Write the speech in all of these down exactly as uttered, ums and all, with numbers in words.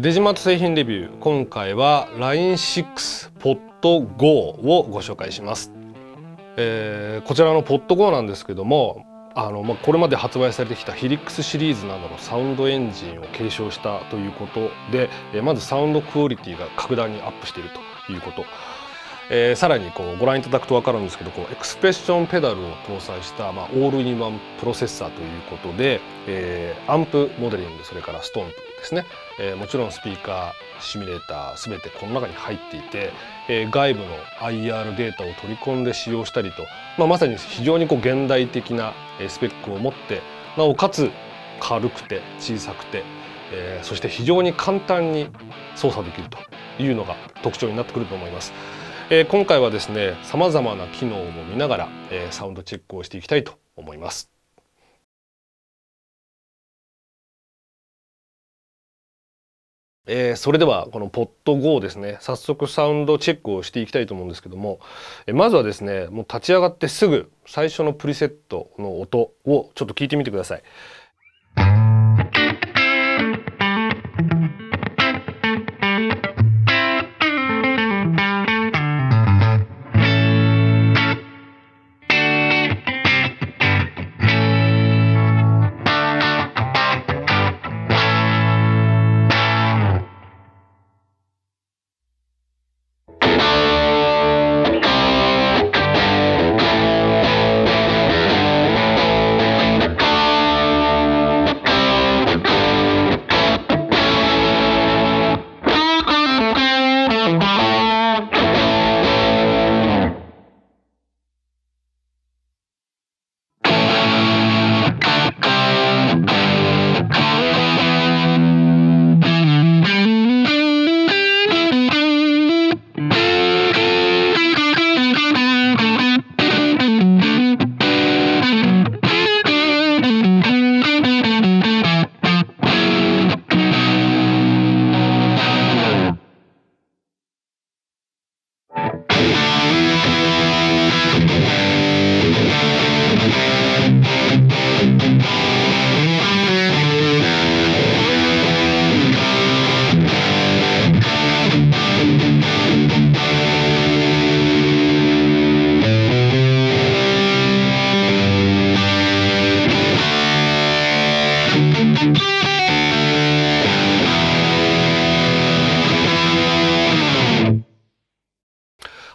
デジマート製品レビュー、今回は ラインシックス ポッド ゴー をご紹介します。えー、こちらの ポッド ゴー なんですけども、あのまあ、これまで発売されてきた ヘリックス シリーズなどのサウンドエンジンを継承したということで、えー、まずサウンドクオリティが格段にアップしているということ。えー、さらにこうご覧いただくと分かるんですけど、こうエクスプレッションペダルを搭載した、まあ、オールインワンプロセッサーということで、えー、アンプモデリング、それからストンプですね、えー、もちろんスピーカー、シミュレーターすべてこの中に入っていて、えー、外部の アイアール データを取り込んで使用したりと、まあ、まさに非常にこう現代的なスペックを持って、なおかつ軽くて小さくて、えー、そして非常に簡単に操作できるというのが特徴になってくると思います。えー、今回はですね、さまざまな機能を見ながら、えー、サウンドチェックをしていきたいと思います。えー、それではこの ポッド ゴー ですね、早速サウンドチェックをしていきたいと思うんですけども、えー、まずはですね、もう立ち上がってすぐ最初のプリセットの音をちょっと聞いてみてください。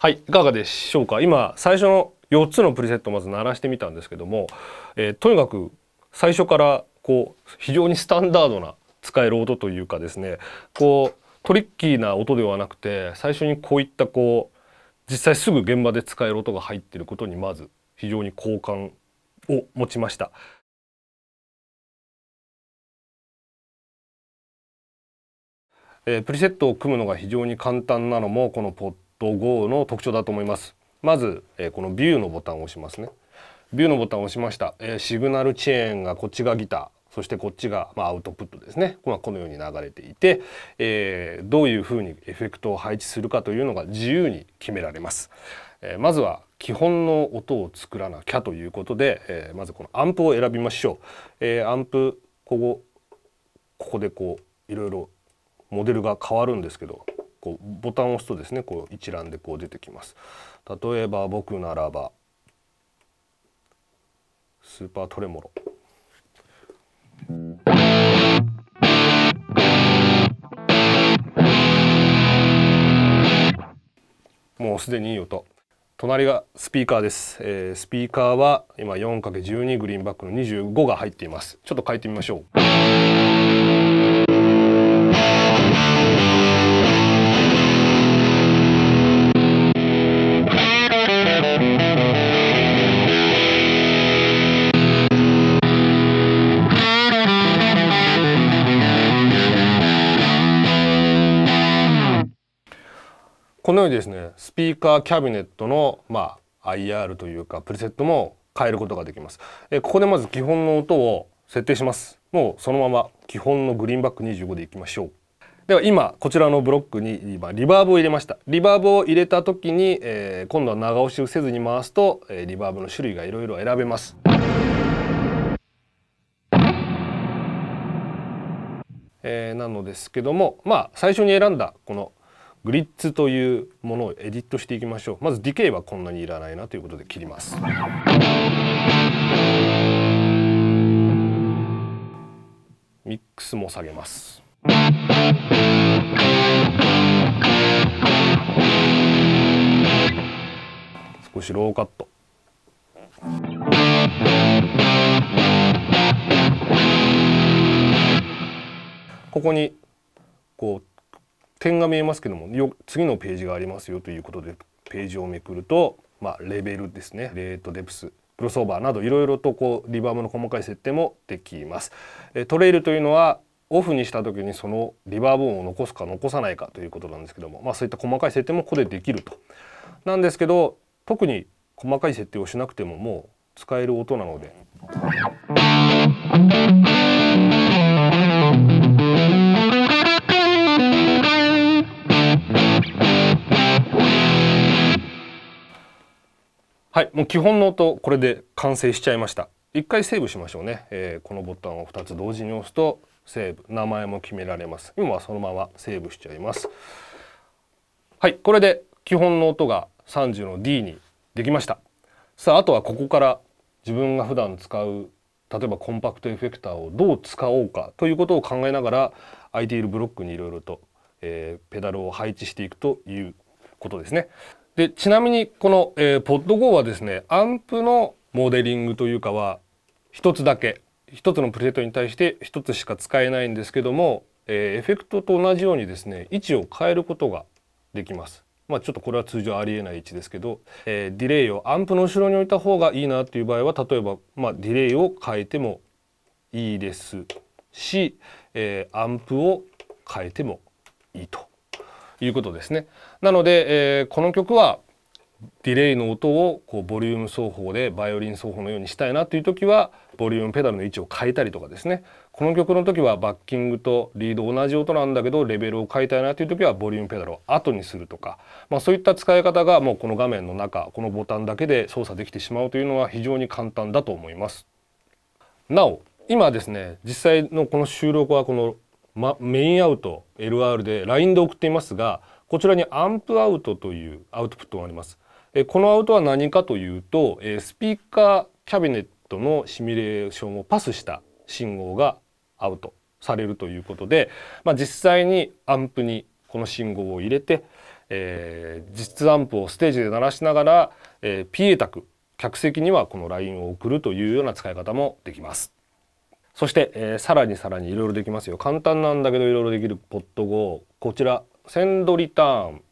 はい、いかがでしょうか。今最初のよっつのプリセットをまず鳴らしてみたんですけども、えー、とにかく最初からこう非常にスタンダードな使える音というかですね、こうトリッキーな音ではなくて、最初にこういったこう実際すぐ現場で使える音が入っていることにまず非常に好感を持ちました。えー、プリセットを組むのが非常に簡単なのもこのポッドポッド ゴー の特徴だと思います。まず、えー、このビューのボタンを押しますね。ビューのボタンを押しました、えー、シグナルチェーンが、こっちがギター、そしてこっちが、まあ、アウトプットですね。このように流れていて、えー、どういうふうにエフェクトを配置するかというのが自由に決められます、えー、まずは基本の音を作らなきゃということで、えー、まずこのアンプを選びましょう、えー、アンプここここでこういろいろモデルが変わるんですけど、こうボタンを押すとですね、こう一覧でこう出てきます。例えば僕ならばスーパートレモロ、もうすでにいい音。隣がスピーカーです、えー、スピーカーは今 よんかけるじゅうに グリーンバックのにじゅうごが入っています。ちょっと変えてみましょう。このようにですね、スピーカーキャビネットの、まあ、アイアール というかプリセットも変えることができます。えここでまず基本の音を設定します。もうそのまま基本のグリーンバックにじゅうごでいきましょう。では今こちらのブロックに今リバーブを入れました。リバーブを入れた時に、えー、今度は長押しをせずに回すと、えー、リバーブの種類がいろいろ選べます。えー、なのですけども、まあ最初に選んだこのグリッツというものをエディットしていきましょう。まずディケイはこんなにいらないなということで切ります。ミックスも下げます。少しローカット。ここにこう点が見えますけども、よ次のページがありますよということでページをめくると、まあ、レベルですね、レート、デプス、クロスオーバーなどいろいろとこうリバーブの細かい設定もできます。トレイルというのはオフにした時にそのリバーブ音を残すか残さないかということなんですけども、まあ、そういった細かい設定もここでできると。なんですけど特に細かい設定をしなくてももう使える音なので、はい、もう基本の音これで完成しちゃいました。一回セーブしましょうね、えー、このボタンをふたつ同時に押すとセーブ、名前も決められます。今はそのままセーブしちゃいます。はい、これで基本の音がさんじゅうの ディー にできました。さあ、あとはここから自分が普段使う例えばコンパクトエフェクターをどう使おうかということを考えながら空いているブロックにいろいろと、えー、ペダルを配置していくということですね。でちなみにこの、えー、ポッド ゴー はですね、アンプのモデリングというかはひとつだけ、ひとつのプレートに対してひとつしか使えないんですけども、えー、エフェクトと同じようにですね位置を変えることができます。まあちょっとこれは通常ありえない位置ですけど、えー、ディレイをアンプの後ろに置いた方がいいなという場合は例えば、まあ、ディレイを変えてもいいですし、えー、アンプを変えてもいいということですね。なので、えー、この曲はディレイの音をこうボリューム奏法でバイオリン奏法のようにしたいなという時はボリュームペダルの位置を変えたりとかですね、この曲の時はバッキングとリード同じ音なんだけどレベルを変えたいなという時はボリュームペダルを後にするとか、まあ、そういった使い方がもうこの画面の中このボタンだけで操作できてしまうというのは非常に簡単だと思います。なお今ですね実際のこの収録はこのま、メインアウト エルアール で ライン で送っていますが、こちらにアンプアウトというアウトプットがあります。えこのアウトは何かというと、えスピーカーキャビネットのシミュレーションをパスした信号がアウトされるということで、まあ、実際にアンプにこの信号を入れて、えー、実アンプをステージで鳴らしながら、えー、ピーエー 卓客席にはこの ライン を送るというような使い方もできます。そして、えー、さらにさらにいろいろできますよ。簡単なんだけどいろいろできるポッド ゴー、こちらセンドリターン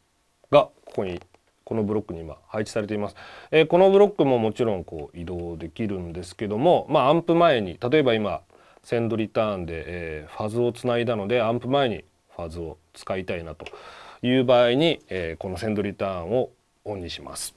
がここにこのブロックに今配置されています、えー、このブロックももちろんこう移動できるんですけども、まあ、アンプ前に例えば今センドリターンで、えー、ファズをつないだのでアンプ前にファズを使いたいなという場合に、えー、このセンドリターンをオンにします。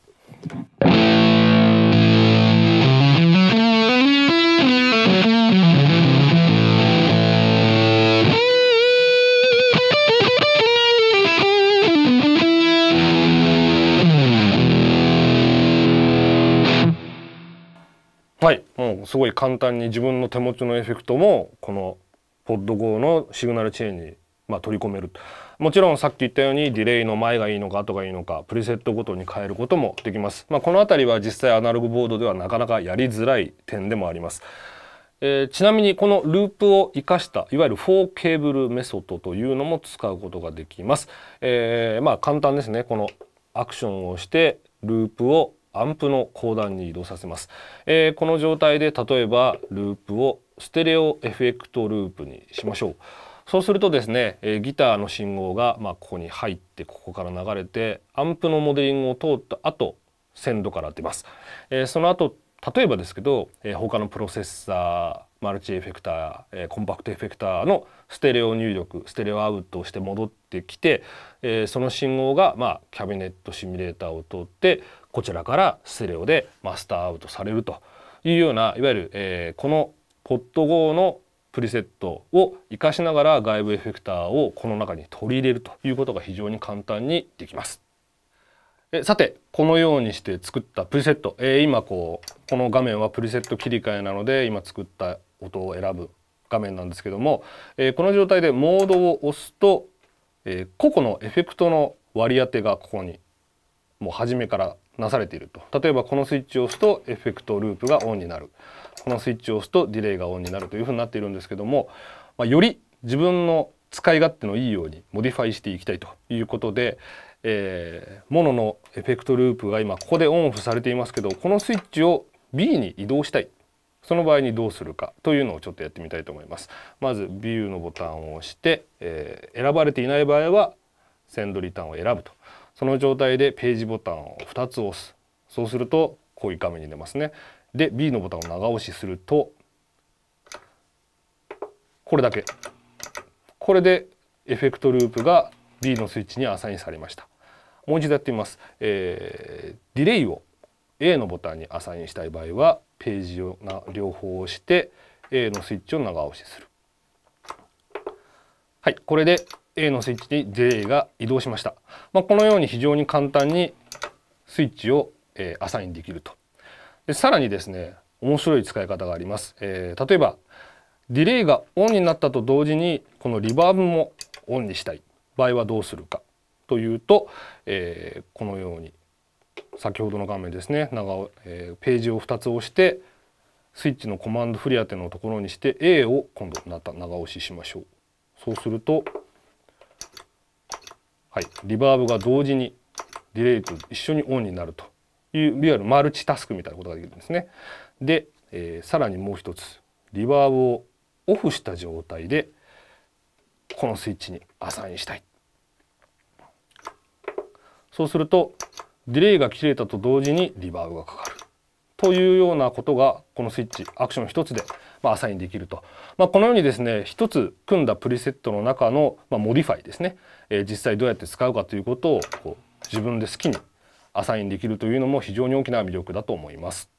はい、もうすごい簡単に自分の手持ちのエフェクトもこの ポッド ゴー のシグナルチェーンに、まあ、取り込める。もちろんさっき言ったようにディレイの前がいいのか後がいいのかプリセットごとに変えることもできます、まあ、この辺りは実際アナログボードではなかなかやりづらい点でもあります、えー、ちなみにこのループを生かしたいわゆるフォーケーブルメソッドというのも使うことができます、えー、まあ簡単ですね。このアクションをしてループをアンプの後段に移動させます、えー、この状態で例えばループをステレオエフェクトループにしましょう。そうするとですね、えー、ギターの信号が、まあ、ここに入ってここから流れてアンプのモデリングを通った後線路から出ます、えー、その後例えばですけど、えー、他のプロセッサーマルチエフェクター、えー、コンパクトエフェクターのステレオ入力ステレオアウトをして戻ってきて、えー、その信号が、まあ、キャビネットシミュレーターを通ってこちらからステレオでマスターアウトされるというようないわゆる、えー、この ポッド ゴー のプリセットを活かしながら外部エフェクターをこの中に取り入れるということが非常に簡単にできます。えさてこのようにして作ったプリセット、えー、今こうこの画面はプリセット切り替えなので今作った音を選ぶ画面なんですけども、えー、この状態でモードを押すと、えー、個々のエフェクトの割り当てがここにもう初めからなされていると。例えばこのスイッチを押すとエフェクトループがオンになる、このスイッチを押すとディレイがオンになるというふうになっているんですけども、まあ、より自分の使い勝手のいいようにモディファイしていきたいということで、えー、モノのエフェクトループが今ここでオンオフされていますけど、このスイッチを ビー に移動したい、その場合にどうするかというのをちょっとやってみたいと思います。まずビューのボタンを押して、えー、選ばれていない場合はセンドリターンを選ぶと。その状態でページボタンをふたつ押す。そうするとこういう画面に出ますね。で ビー のボタンを長押しするとこれだけ。これでエフェクトループが ビー のスイッチにアサインされました。もう一度やってみます。えー、ディレイを エー のボタンにアサインしたい場合はページを両方押して エー のスイッチを長押しする。はい、これで エー のスイッチにディレイが移動しました。まあ、このように非常に簡単にスイッチを、えー、アサインできると。でさらにですね、面白い使い方があります。えー、例えばディレイがオンになったと同時にこのリバーブもオンにしたい場合はどうするかというと、えー、このように先ほどの画面ですね、長、えー、ページをふたつ押してスイッチのコマンド振り当てのところにして エー を今度また長押ししましょう。そうすると、はい、リバーブが同時にディレイと一緒にオンになるといういわゆるマルチタスクみたいなことができるんですね。で、えー、さらにもう一つリバーブをオフした状態でこのスイッチにアサインしたい。そうするとディレイが切れたと同時にリバーブがかかるというようなことがこのスイッチアクション一つでアサインできると。まあ、このようにですね、一つ組んだプリセットの中のモディファイですね、えー、実際どうやって使うかということをこう自分で好きにアサインできるというのも非常に大きな魅力だと思います。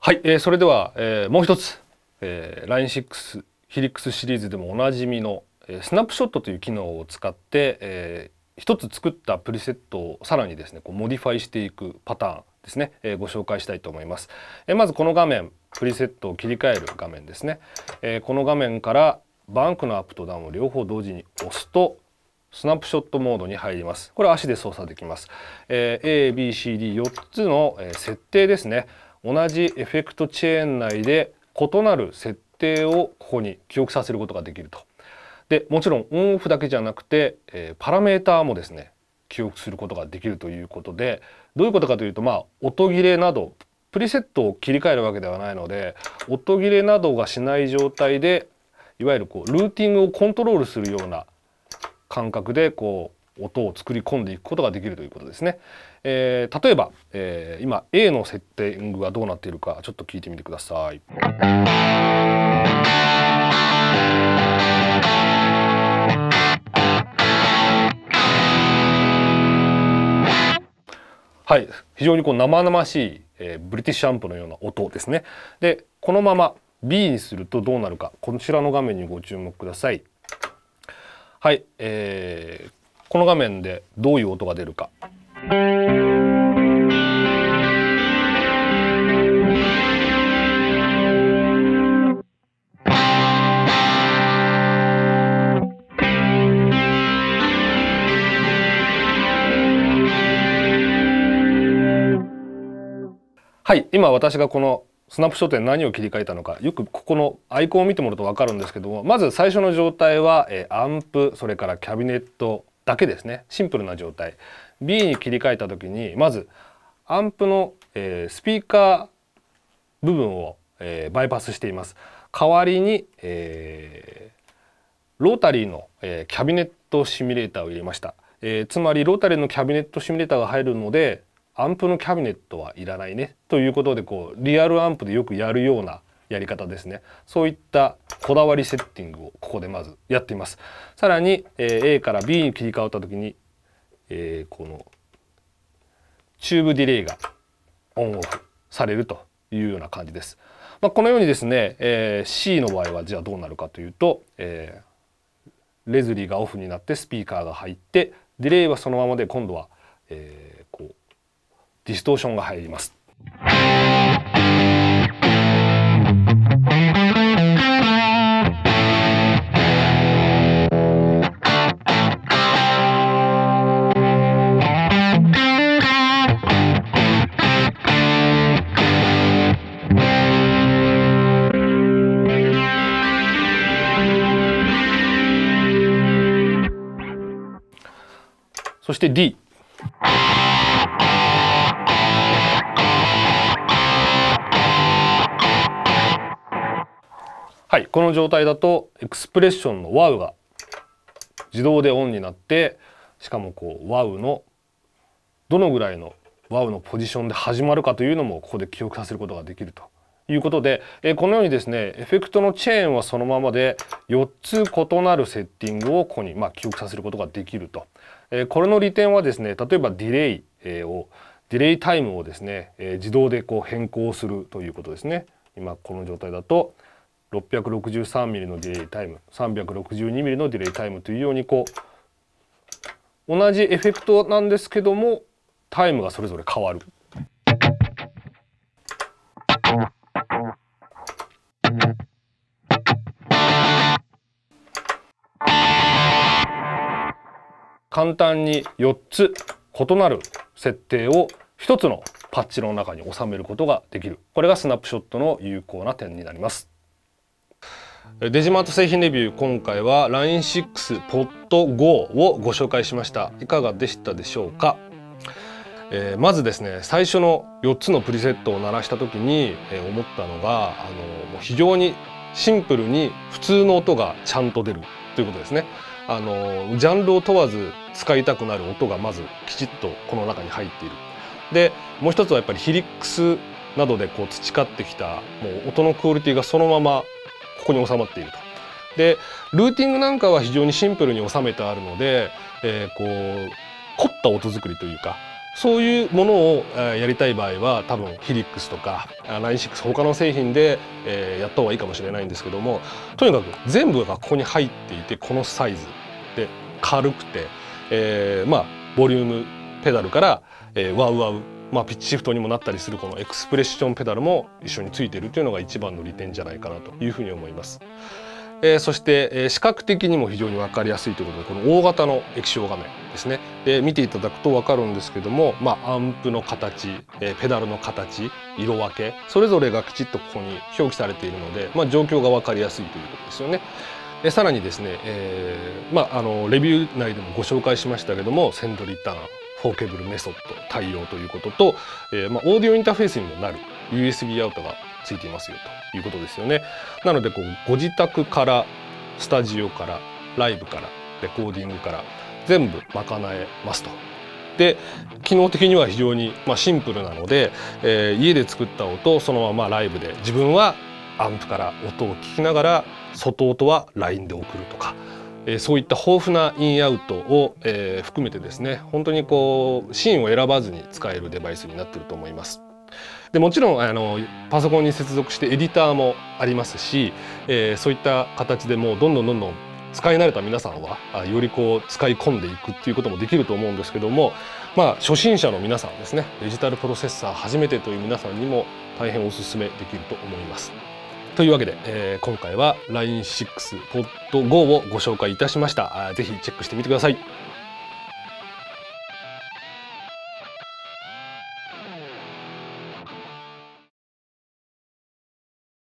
はい、えー、それでは、えー、もう一つ、えー、ラインシックス Helix シリーズでもおなじみの、えー、スナップショットという機能を使って、えー、一つ作ったプリセットをさらにですねこうモディファイしていくパターンですね、えー、ご紹介したいと思います。えー、まずこの画面、プリセットを切り替える画面ですね、えー、この画面からバンクのアップとダウンを両方同時に押すとスナップショットモードに入ります。これは足で操作できます。えー、エービーシーディーよっつの設定ですね、同じエフェクトチェーン内で異なる設定をここに記憶させることができると。でもちろんオンオフだけじゃなくて、えー、パラメーターもですね記憶することができるということで、どういうことかというと、まあ音切れなどプリセットを切り替えるわけではないので音切れなどがしない状態でいわゆるこうルーティングをコントロールするような感覚でこう音を作り込んでいくことができるということですね。えー、例えば、えー、今 エー のセッティングがどうなっているかちょっと聞いてみてください。はい、非常にこう生々しい、えー、ブリティッシュアンプのような音ですね。で、このまま ビー にするとどうなるか、こちらの画面にご注目ください。はい、えーこの画面でどういう音が出るか。はい、今私がこのスナップショットで何を切り替えたのか、よくここのアイコンを見てもらうと分かるんですけども、まず最初の状態は、えー、アンプ、それからキャビネットだけですね、シンプルな状態。 ビー に切り替えた時にまずアンプの、えー、スピーカー部分を、えー、バイパスしています。代わりに、えー、ロータリーの、えー、キャビネットシミュレーターを入れました、えー、つまりロータリーのキャビネットシミュレーターが入るのでアンプのキャビネットはいらないねということで、こうリアルアンプでよくやるようなやり方ですね。そういったこだわりセッティングをここでまずやっています。さらに エー から ビー に切り替わった時に、えー、このチューブディレイがオンオフされるというような感じです。まあ、このようにですね、えー、シー の場合はじゃあどうなるかというと、えー、レズリーがオフになってスピーカーが入ってディレイはそのままで今度は、えー、こうディストーションが入ります。そして D。 はい、この状態だとエクスプレッションの ワウ が自動でオンになって、しかもこう ワウ のどのぐらいの ワウ のポジションで始まるかというのもここで記憶させることができるということで、このようにですねエフェクトのチェーンはそのままでよっつ異なるセッティングをここにまあ記憶させることができると。これの利点はですね、例えばディレイをディレイタイムをですね自動でこう変更するということですね。今この状態だと ろっぴゃくろくじゅうさんミリ のディレイタイム さんびゃくろくじゅうにミリ のディレイタイムというように、こう同じエフェクトなんですけどもタイムがそれぞれ変わる。簡単によっつ異なる設定をひとつのパッチの中に収めることができる。これがスナップショットの有効な点になります。デジマート製品レビュー、今回は ラインシックス ポッド ゴー をご紹介しました。いかがでしたでしょうか。えー、まずですね最初のよっつのプリセットを鳴らした時に、えー、思ったのが、あのもう非常にシンプルに普通の音がちゃんと出るということですね。あのジャンルを問わず使いたくなる音がまずきちっとこの中に入っている。でもう一つはやっぱり Helix などでこう培ってきたもう音のクオリティがそのままここに収まっていると。でルーティングなんかは非常にシンプルに収めてあるので、えー、こう凝った音作りというかそういうものをやりたい場合は多分 Helix とか ラインシックス 他の製品でやった方がいいかもしれないんですけども、とにかく全部がここに入っていてこのサイズで軽くて、えー、まあボリュームペダルから、えー、ワウワウ、まあ、ピッチシフトにもなったりするこのエクスプレッションペダルも一緒についているというのが一番の利点じゃないかなというふうに思います。えー、そして、えー、視覚的にも非常に分かりやすいということで、この大型の液晶画面ですねで見ていただくと分かるんですけども、まあ、アンプの形、えー、ペダルの形、色分けそれぞれがきちっとここに表記されているので、まあ、状況が分かりやすいということですよね。でさらにですね、えーまあ、あのレビュー内でもご紹介しましたけどもセンドリターンフォーケーブルメソッド対応ということと、えーまあ、オーディオインターフェースにもなる ユーエスビー アウトがついていますよということですよね。なのでこうご自宅からスタジオからライブからレコーディングから全部賄えますと。で機能的には非常に、まあ、シンプルなので、えー、家で作った音をそのままライブで自分はアンプから音を聞きながら外音は ライン で送るとか、えー、そういった豊富なインアウトを、えー、含めてですね本当にこうシーンを選ばずに使えるデバイスになっていると思います。でもちろんあのパソコンに接続してエディターもありますし、えー、そういった形でもうどんどんどんどん使い慣れた皆さんはよりこう使い込んでいくっていうこともできると思うんですけども、まあ、初心者の皆さんですねデジタルプロセッサー初めてという皆さんにも大変おすすめできると思います。というわけで、えー、今回は ラインシックス ポッド ゴー をご紹介いたしました。ぜひチェックしてみてください。